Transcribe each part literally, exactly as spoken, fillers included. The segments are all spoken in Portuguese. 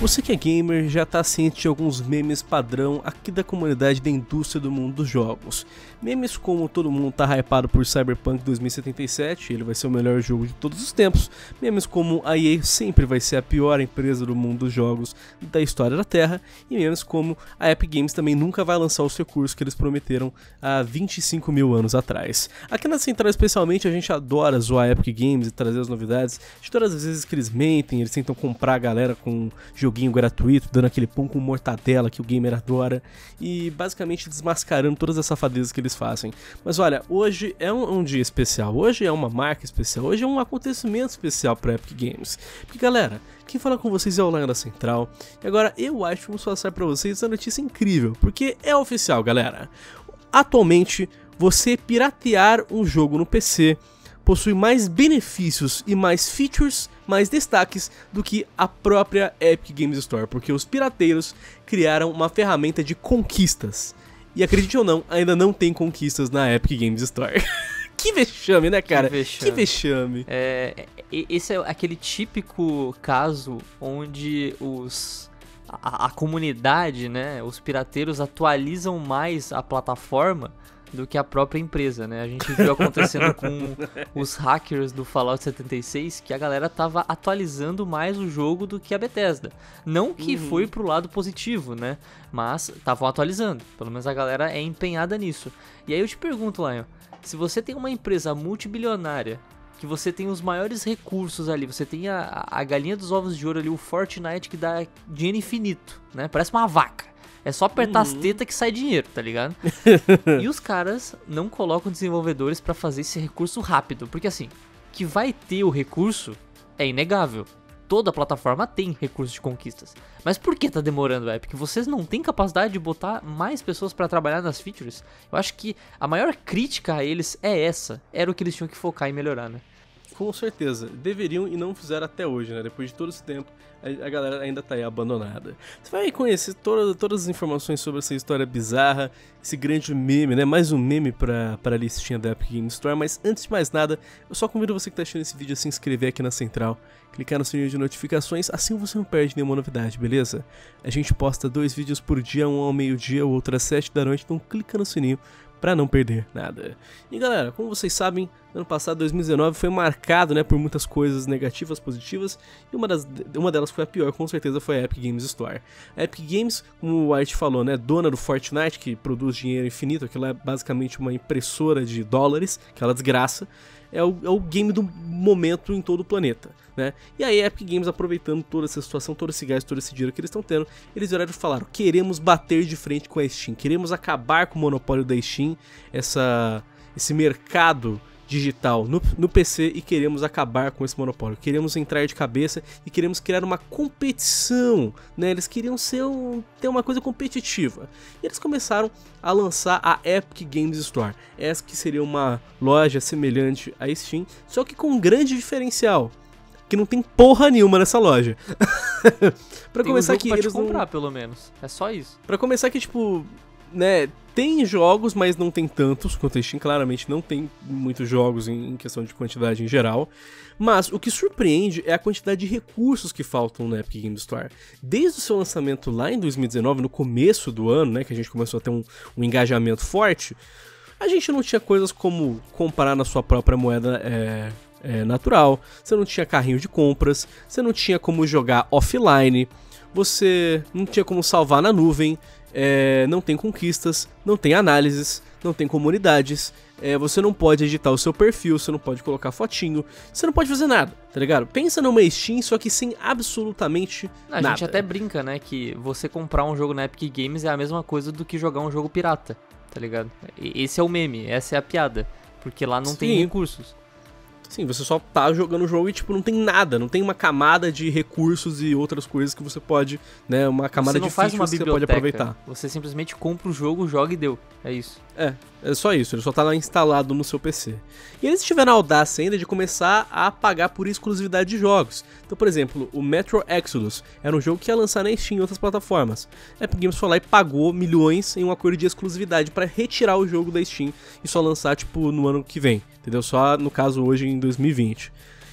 Você que é gamer já está ciente de alguns memes padrão aqui da comunidade da indústria do mundo dos jogos. Memes como todo mundo está hypado por Cyberpunk dois mil e setenta e sete, ele vai ser o melhor jogo de todos os tempos. Memes como a E A sempre vai ser a pior empresa do mundo dos jogos da história da Terra. E memes como a Epic Games também nunca vai lançar os recursos que eles prometeram há vinte e cinco mil anos atrás. Aqui na Central especialmente a gente adora zoar a Epic Games e trazer as novidades de todas as vezes que eles mentem, eles tentam comprar a galera com jogos joguinho gratuito, dando aquele pão com mortadela que o gamer adora e basicamente desmascarando todas as safadezas que eles fazem. Mas olha, hoje é um, um dia especial, hoje é uma marca especial, hoje é um acontecimento especial para Epic Games. Porque galera, quem fala com vocês é o Lion da Central e agora eu acho que vamos passar para vocês uma notícia incrível, porque é oficial galera. Atualmente, você piratear um jogo no P C possui mais benefícios e mais features, mais destaques do que a própria Epic Games Store, porque os pirateiros criaram uma ferramenta de conquistas. E acredite ou não, ainda não tem conquistas na Epic Games Store. Que vexame, né, cara? Que vexame. Que vexame. É, esse é aquele típico caso onde os... A, a comunidade, né, os pirateiros atualizam mais a plataforma do que a própria empresa, né? A gente viu acontecendo com os hackers do Fallout setenta e seis, que a galera tava atualizando mais o jogo do que a Bethesda. Não que uhum. foi pro lado positivo, né? Mas estavam atualizando. Pelo menos a galera é empenhada nisso. E aí eu te pergunto, Lion, se você tem uma empresa multibilionária, que você tem os maiores recursos ali, você tem a, a galinha dos ovos de ouro ali, o Fortnite, que dá dinheiro infinito, né? Parece uma vaca. É só apertar uhum. as tetas que sai dinheiro, tá ligado? E os caras não colocam desenvolvedores pra fazer esse recurso rápido. Porque assim, que vai ter o recurso é inegável. Toda plataforma tem recurso de conquistas. Mas por que tá demorando, Epic? Vocês não têm capacidade de botar mais pessoas pra trabalhar nas features? Eu acho que a maior crítica a eles é essa. Era o que eles tinham que focar e melhorar, né? Com certeza, deveriam e não fizeram até hoje, né? Depois de todo esse tempo, a galera ainda tá aí abandonada. Você vai conhecer toda, todas as informações sobre essa história bizarra, esse grande meme, né? Mais um meme pra, pra listinha da Epic Games Store. Mas antes de mais nada, eu só convido você que tá assistindo esse vídeo a se inscrever aqui na Central, clicar no sininho de notificações, assim você não perde nenhuma novidade, beleza? A gente posta dois vídeos por dia, um ao meio-dia, o outro às sete da noite, então clica no sininho pra não perder nada. E galera, como vocês sabem, ano passado, dois mil e dezenove, foi marcado, né, por muitas coisas negativas, positivas, e uma, das, uma delas foi a pior, com certeza, foi a Epic Games Store. A Epic Games, como o White falou, né, dona do Fortnite, que produz dinheiro infinito, aquilo é basicamente uma impressora de dólares, aquela desgraça, é o, é o game do momento em todo o planeta, né? E aí a Epic Games, aproveitando toda essa situação, todo esse gás, todo esse dinheiro que eles estão tendo, eles vieram e falaram, queremos bater de frente com a Steam, queremos acabar com o monopólio da Steam, essa, esse mercado digital no, no P C, e queremos acabar com esse monopólio, queremos entrar de cabeça e queremos criar uma competição, né? Eles queriam ser um, ter uma coisa competitiva, e eles começaram a lançar a Epic Games Store, essa que seria uma loja semelhante à Steam, só que com um grande diferencial, que não tem porra nenhuma nessa loja. Pra tem começar um aqui, pra eles te comprar, não... pelo menos, é só isso. Pra começar que, tipo, né, tem jogos, mas não tem tantos quanto a Steam, claramente não tem muitos jogos em questão de quantidade em geral, mas o que surpreende é a quantidade de recursos que faltam na Epic Games Store. Desde o seu lançamento lá em dois mil e dezenove, no começo do ano, né, que a gente começou a ter um, um engajamento forte, a gente não tinha coisas como comprar na sua própria moeda é, é, natural, você não tinha carrinho de compras, você não tinha como jogar offline, você não tinha como salvar na nuvem, é, não tem conquistas, não tem análises, não tem comunidades, é, você não pode editar o seu perfil, você não pode colocar fotinho, você não pode fazer nada, tá ligado? Pensa numa Steam, só que sem absolutamente nada. A gente até brinca, né, que você comprar um jogo na Epic Games é a mesma coisa do que jogar um jogo pirata, tá ligado? Esse é o meme, essa é a piada, porque lá não Sim. tem recursos. Sim, você só tá jogando o jogo e, tipo, não tem nada, não tem uma camada de recursos e outras coisas que você pode, né, uma camada de features que você pode aproveitar. Você simplesmente compra o jogo, joga e deu, é isso. É, é só isso, ele só tá lá instalado no seu P C. E eles tiveram a audácia ainda de começar a pagar por exclusividade de jogos. Então, por exemplo, o Metro Exodus era um jogo que ia lançar na Steam e outras plataformas. A Epic Games foi lá e pagou milhões em um acordo de exclusividade pra retirar o jogo da Steam e só lançar, tipo, no ano que vem. Entendeu? Só, no caso, hoje em dois mil e vinte.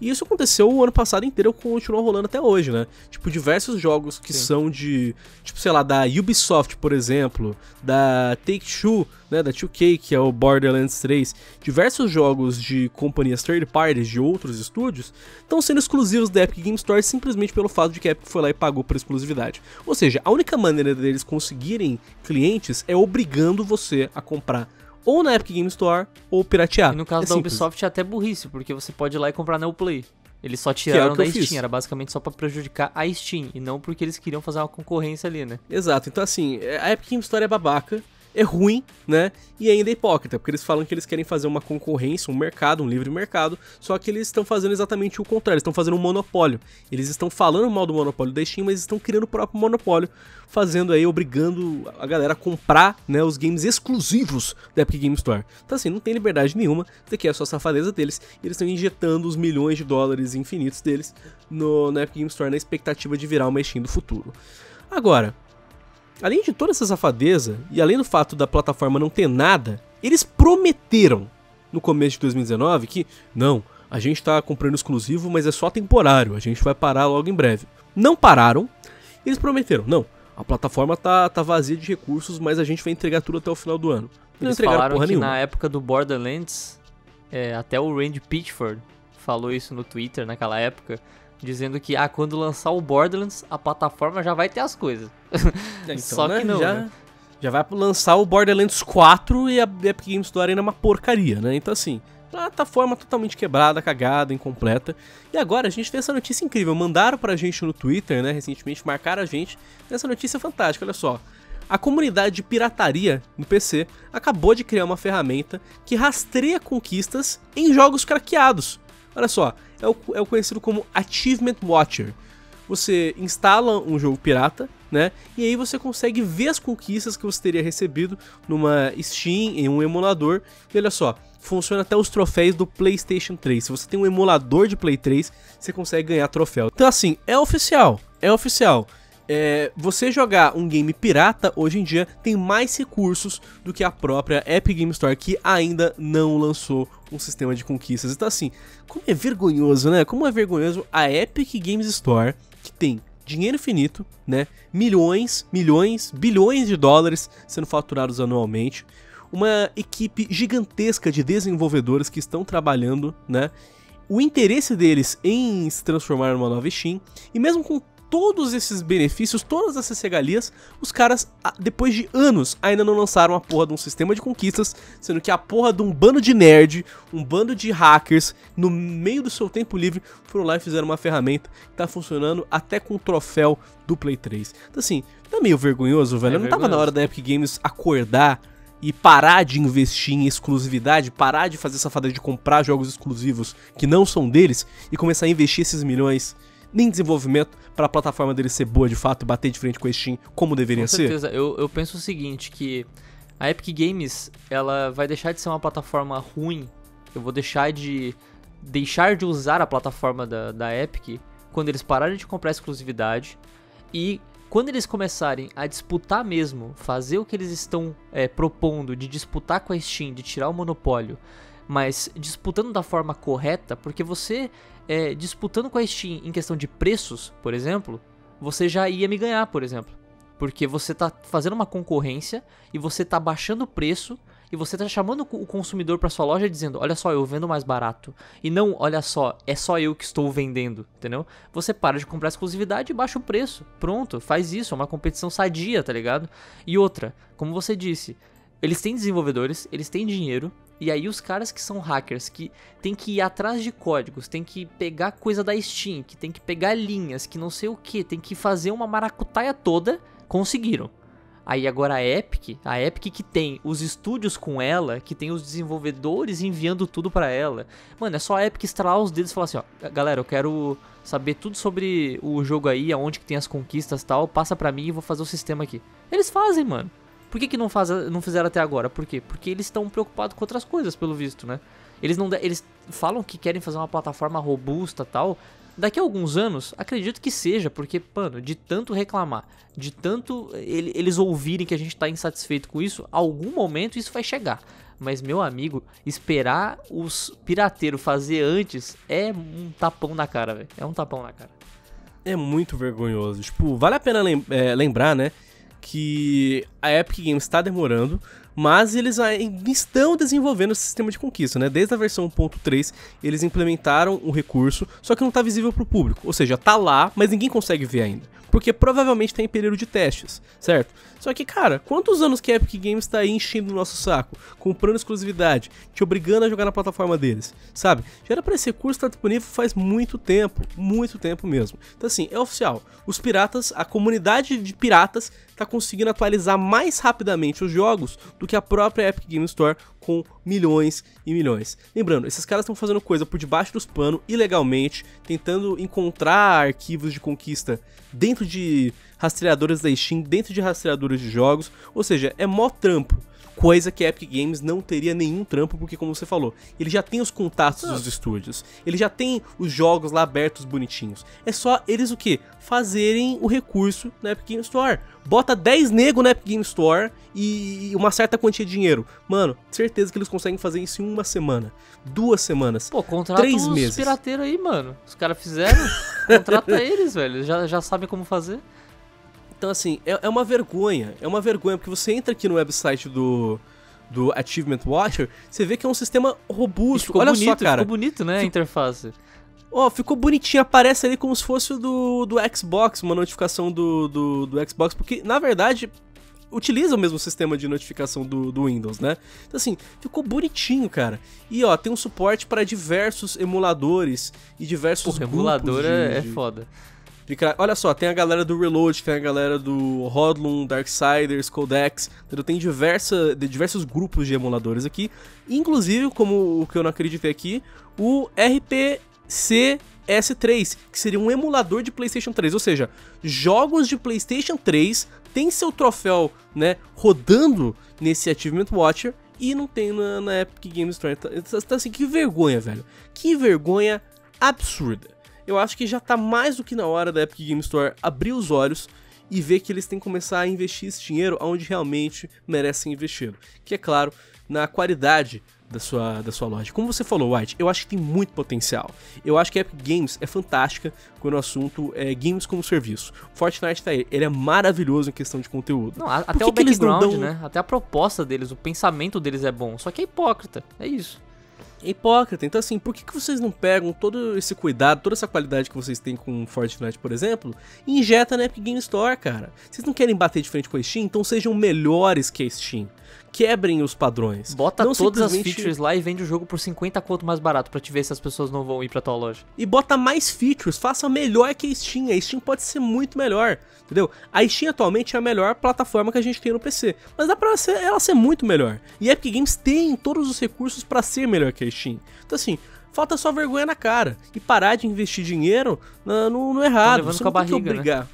E isso aconteceu o ano passado inteiro, continuou rolando até hoje, né? Tipo, diversos jogos que Sim. são de, tipo, sei lá, da Ubisoft, por exemplo, da Take-Two, né, da two K, que é o Borderlands três, diversos jogos de companhias third parties, de outros estúdios, estão sendo exclusivos da Epic Games Store simplesmente pelo fato de que a Epic foi lá e pagou por exclusividade. Ou seja, a única maneira deles conseguirem clientes é obrigando você a comprar ou na Epic Games Store ou piratear. E no caso é da simples. Ubisoft é até burrice, porque você pode ir lá e comprar na Uplay. Eles só tiraram da Steam, fiz. era basicamente só pra prejudicar a Steam, e não porque eles queriam fazer uma concorrência ali, né? Exato, então assim, a Epic Games Store é babaca, é ruim, né? E ainda é hipócrita, porque eles falam que eles querem fazer uma concorrência, um mercado, um livre mercado, só que eles estão fazendo exatamente o contrário, eles estão fazendo um monopólio. Eles estão falando mal do monopólio da Steam, mas estão criando o próprio monopólio, fazendo aí, obrigando a galera a comprar, né, os games exclusivos da Epic Games Store. Então assim, não tem liberdade nenhuma, isso aqui é só a safadeza deles, e eles estão injetando os milhões de dólares infinitos deles no, na Epic Games Store, na expectativa de virar uma Steam do futuro. Agora, além de toda essa safadeza, e além do fato da plataforma não ter nada, eles prometeram no começo de dois mil e dezenove que, não, a gente tá comprando exclusivo, mas é só temporário, a gente vai parar logo em breve. Não pararam, eles prometeram, não, a plataforma tá, tá vazia de recursos, mas a gente vai entregar tudo até o final do ano. Não eles entregaram porra que nenhuma. Na época do Borderlands, é, até o Randy Pitchford falou isso no Twitter naquela época, dizendo que, ah, quando lançar o Borderlands, a plataforma já vai ter as coisas. Então, Só né, que não, já, né? já vai lançar o Borderlands quatro e a Epic Games Store ainda é uma porcaria, né? Então, assim, plataforma totalmente quebrada, cagada, incompleta. E agora a gente tem essa notícia incrível. Mandaram pra gente no Twitter, né, recentemente, marcaram a gente. Essa notícia fantástica, olha só. A comunidade de pirataria no P C acabou de criar uma ferramenta que rastreia conquistas em jogos craqueados. Olha só, é o, é o conhecido como Achievement Watcher. Você instala um jogo pirata, né? E aí você consegue ver as conquistas que você teria recebido numa Steam, em um emulador. E olha só, funciona até os troféus do PlayStation três. Se você tem um emulador de Play três, você consegue ganhar troféu. Então assim, é oficial, é oficial. É, você jogar um game pirata hoje em dia tem mais recursos do que a própria Epic Games Store, que ainda não lançou um sistema de conquistas. Então assim, como é vergonhoso, né? Como é vergonhoso a Epic Games Store, que tem dinheiro infinito, né? Milhões, milhões, bilhões de dólares sendo faturados anualmente, uma equipe gigantesca de desenvolvedores que estão trabalhando, né? O interesse deles em se transformar numa nova Steam, e mesmo com todos esses benefícios, todas essas regalias, os caras, depois de anos, ainda não lançaram a porra de um sistema de conquistas, sendo que a porra de um bando de nerd, um bando de hackers, no meio do seu tempo livre, foram lá e fizeram uma ferramenta que tá funcionando até com o troféu do Play três. Então assim, tá meio vergonhoso, velho. É não tava na hora da Epic Games acordar e parar de investir em exclusividade, parar de fazer safadeza de comprar jogos exclusivos que não são deles e começar a investir esses milhões nem desenvolvimento para a plataforma dele ser boa de fato e bater de frente com a Steam como deveria com ser? Com certeza, eu, eu penso o seguinte, que a Epic Games, ela vai deixar de ser uma plataforma ruim, eu vou deixar de deixar de usar a plataforma da, da Epic quando eles pararem de comprar exclusividade e quando eles começarem a disputar mesmo, fazer o que eles estão é, propondo de disputar com a Steam, de tirar o monopólio, mas disputando da forma correta, porque você é, disputando com a Steam em questão de preços, por exemplo, você já ia me ganhar, por exemplo, porque você tá fazendo uma concorrência e você tá baixando o preço e você tá chamando o consumidor pra sua loja dizendo, olha só, eu vendo mais barato, e não, olha só, é só eu que estou vendendo, entendeu? Você para de comprar exclusividade e baixa o preço, pronto, faz isso, é uma competição sadia, tá ligado? E outra, como você disse, eles têm desenvolvedores, eles têm dinheiro. E aí os caras que são hackers, que tem que ir atrás de códigos, tem que pegar coisa da Steam, que tem que pegar linhas, que não sei o que, tem que fazer uma maracutaia toda, conseguiram. Aí agora a Epic, a Epic que tem os estúdios com ela, que tem os desenvolvedores enviando tudo pra ela. Mano, é só a Epic estralar os dedos e falar assim, ó, galera, eu quero saber tudo sobre o jogo aí, aonde que tem as conquistas e tal, passa pra mim e vou fazer o sistema aqui. Eles fazem, mano. Por que que não, faz, não fizeram até agora? Por quê? Porque eles estão preocupados com outras coisas, pelo visto, né? Eles não, eles falam que querem fazer uma plataforma robusta e tal. Daqui a alguns anos, acredito que seja, porque, mano, de tanto reclamar, de tanto ele, eles ouvirem que a gente tá insatisfeito com isso, algum momento isso vai chegar. Mas, meu amigo, esperar os pirateiros fazer antes é um tapão na cara, velho. É um tapão na cara. É muito vergonhoso. Tipo, vale a pena lem é, lembrar, né, que a Epic Games tá demorando, mas eles ainda estão desenvolvendo esse sistema de conquista, né? Desde a versão um ponto três, eles implementaram o recurso, só que não tá visível pro público. Ou seja, tá lá, mas ninguém consegue ver ainda, porque provavelmente tá em período de testes, certo? Só que, cara, quantos anos que a Epic Games tá aí enchendo o nosso saco, comprando exclusividade, te obrigando a jogar na plataforma deles, sabe? Já era pra esse recurso estar disponível faz muito tempo, muito tempo mesmo. Então, assim, é oficial. Os piratas, a comunidade de piratas tá conseguindo atualizar mais rapidamente os jogos do que a própria Epic Games Store, com milhões e milhões. Lembrando, esses caras estão fazendo coisa por debaixo dos panos, ilegalmente, tentando encontrar arquivos de conquista dentro de rastreadores da Steam, dentro de rastreadores de jogos, ou seja, é mó trampo. Coisa que a Epic Games não teria nenhum trampo, porque, como você falou, ele já tem os contatos dos estúdios, ele já tem os jogos lá abertos bonitinhos. É só eles o quê? Fazerem o recurso na Epic Games Store. Bota dez nego na Epic Games Store e uma certa quantia de dinheiro. Mano, certeza que eles conseguem fazer isso em uma semana, duas semanas, Pô, contrata três meses. Os pirateiros aí, mano. Os caras fizeram, contrata eles, velho. Já, já sabem como fazer. Então, assim, é, é uma vergonha, é uma vergonha, porque você entra aqui no website do, do Achievement Watcher, você vê que é um sistema robusto. Ficou Olha bonito, só, cara. Ficou bonito, né, a interface. Ó, oh, ficou bonitinho, aparece ali como se fosse do, do Xbox, uma notificação do, do, do Xbox, porque, na verdade, utiliza o mesmo sistema de notificação do, do Windows, né? Então, assim, ficou bonitinho, cara. E, ó, tem um suporte para diversos emuladores e diversos Porra, grupos. Emulador de, é de... foda. Olha só, tem a galera do Reload, tem a galera do Rodlum, Darksiders, Codex, tem diversa, diversos grupos de emuladores aqui, inclusive, como o que eu não acreditei aqui, o R P C S três, que seria um emulador de PlayStation três, ou seja, jogos de PlayStation três tem seu troféu, né, rodando nesse Achievement Watcher e não tem na, na Epic Games Store. Então, assim, que vergonha, velho, que vergonha absurda. Eu acho que já tá mais do que na hora da Epic Games Store abrir os olhos e ver que eles têm que começar a investir esse dinheiro onde realmente merecem investir, que é claro, na qualidade da sua, da sua loja. Como você falou, White, eu acho que tem muito potencial. Eu acho que a Epic Games é fantástica quando o assunto é games como serviço. Fortnite tá aí, ele é maravilhoso em questão de conteúdo. Não, a, até o background, eles não dão... né? Até a proposta deles, o pensamento deles é bom, só que é hipócrita, é isso. É hipócrita. Então, assim, por que, que vocês não pegam todo esse cuidado, toda essa qualidade que vocês têm com Fortnite, por exemplo, e injeta na Epic Games Store, cara? Vocês não querem bater de frente com a Steam? Então sejam melhores que a Steam. Quebrem os padrões. Bota não todas simplesmente... as features lá e vende o jogo por cinquenta conto mais barato pra te ver se as pessoas não vão ir pra tua loja. E bota mais features, faça melhor que a Steam. A Steam pode ser muito melhor, entendeu? A Steam atualmente é a melhor plataforma que a gente tem no P C, mas dá pra ela ser, ela ser muito melhor. E a Epic Games tem todos os recursos pra ser melhor que a Steam. Então, assim, falta só vergonha na cara e parar de investir dinheiro no, no, no errado. Você não tem que obrigar. Né?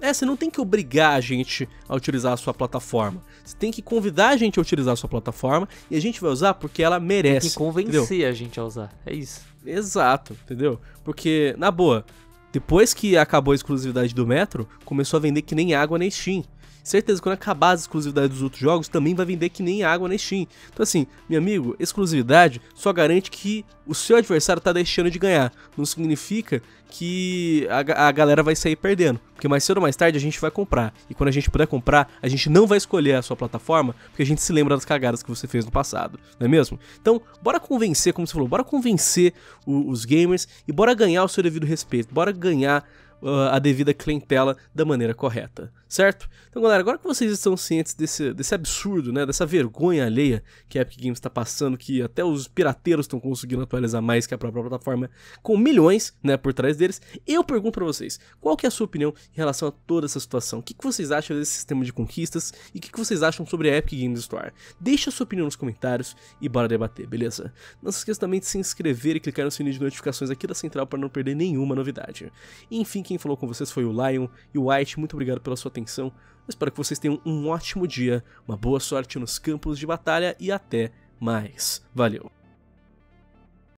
É, você não tem que obrigar a gente a utilizar a sua plataforma. Você tem que convidar a gente a utilizar a sua plataforma e a gente vai usar porque ela merece. Tem que convencer entendeu? a gente a usar, é isso. Exato, entendeu? Porque, na boa, depois que acabou a exclusividade do Metro, começou a vender que nem água na Steam. Certeza, quando acabar as exclusividades dos outros jogos, também vai vender que nem água na Steam. Então, assim, meu amigo, exclusividade só garante que o seu adversário tá deixando de ganhar. Não significa que a, a galera vai sair perdendo, porque mais cedo ou mais tarde a gente vai comprar. E quando a gente puder comprar, a gente não vai escolher a sua plataforma, porque a gente se lembra das cagadas que você fez no passado, não é mesmo? Então, bora convencer, como você falou, bora convencer o, os gamers e bora ganhar o seu devido respeito, bora ganhar a devida clientela da maneira correta, certo? Então, galera, agora que vocês estão cientes desse, desse absurdo, né, dessa vergonha alheia que a Epic Games está passando, que até os pirateiros estão conseguindo atualizar mais que a própria plataforma, com milhões, né, por trás deles, eu pergunto para vocês, qual que é a sua opinião em relação a toda essa situação? O que, que vocês acham desse sistema de conquistas e o que, que vocês acham sobre a Epic Games Store? Deixa a sua opinião nos comentários e bora debater, beleza? Não se esqueça também de se inscrever e clicar no sininho de notificações aqui da Central para não perder nenhuma novidade. Enfim, quem falou com vocês foi o Lion e o White, muito obrigado pela sua atenção, eu espero que vocês tenham um ótimo dia, uma boa sorte nos campos de batalha e até mais, valeu!